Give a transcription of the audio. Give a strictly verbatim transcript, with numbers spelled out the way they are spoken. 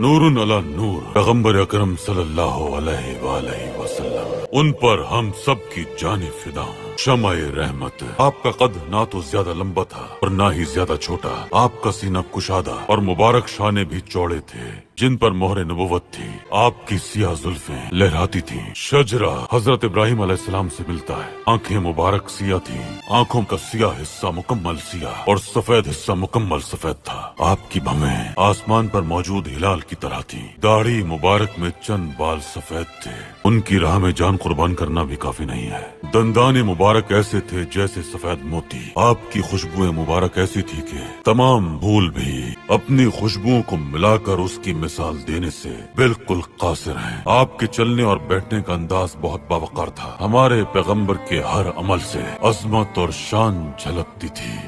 नूरुन अला नूर पैगंबर अकरम सल्लल्लाहु अलैहि वसल्लम, उन पर हम सब की जाने फिदा। शमा ए रहमत, आपका कद ना तो ज्यादा लंबा था और ना ही ज्यादा छोटा। आपका सीना कुशादा और मुबारक शाने भी चौड़े थे, जिन पर मोहरें नबुव्वत थी। आपकी सियाह जुल्फें लहराती थी। शजरा हजरत इब्राहिम अलैहिस्सलाम से मिलता है। आंखें मुबारक सियाह थी, आंखों का सियाह हिस्सा मुकम्मल सियाह और सफेद हिस्सा मुकम्मल सफेद था। आपकी भवें आसमान पर मौजूद हिलाल की तरह थी। दाढ़ी मुबारक में चंद बाल सफेद थे। उनकी राह में जान कुर्बान करना भी काफी नहीं है। दंदाने मुबारक ऐसे थे जैसे सफेद मोती। आपकी खुशबुएं मुबारक ऐसी थी कि तमाम भूल भी अपनी खुशबुओं को मिलाकर उसकी मिसाल देने से बिल्कुल कासिर हैं। आपके चलने और बैठने का अंदाज बहुत बावकार था। हमारे पैगंबर के हर अमल से अजमत और शान झलकती थी।